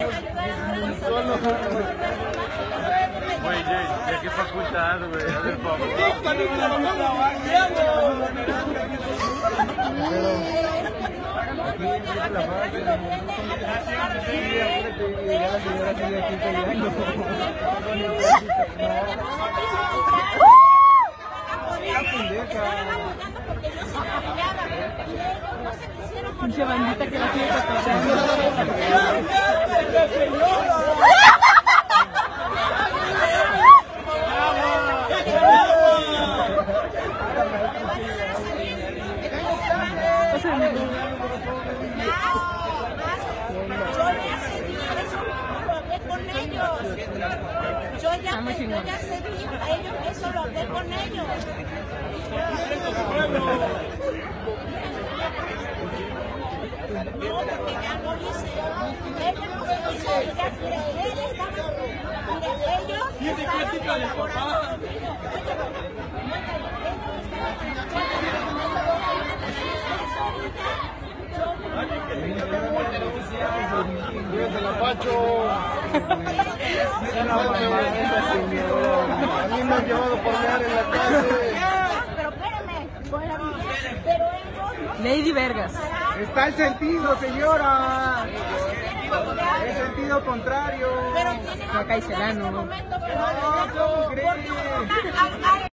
Güey, ¿de qué facultad, güey? A ver, papá. Pinche bandita que la sigue tocando. Yo ya eso lo hablé con ellos. No, porque ya no hice. Ellos estaban colaborando conmigo. Hemos llevado por allá en la calle. Pero espérame, con la mujer, pero ellos. Lady Vergas. Está el sentido, señora. El sentido contrario. Pero tienen. Acá hay Celano. No, ¿cómo crees?